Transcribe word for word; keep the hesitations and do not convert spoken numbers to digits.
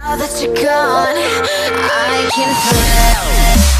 Now that you're gone, I can feel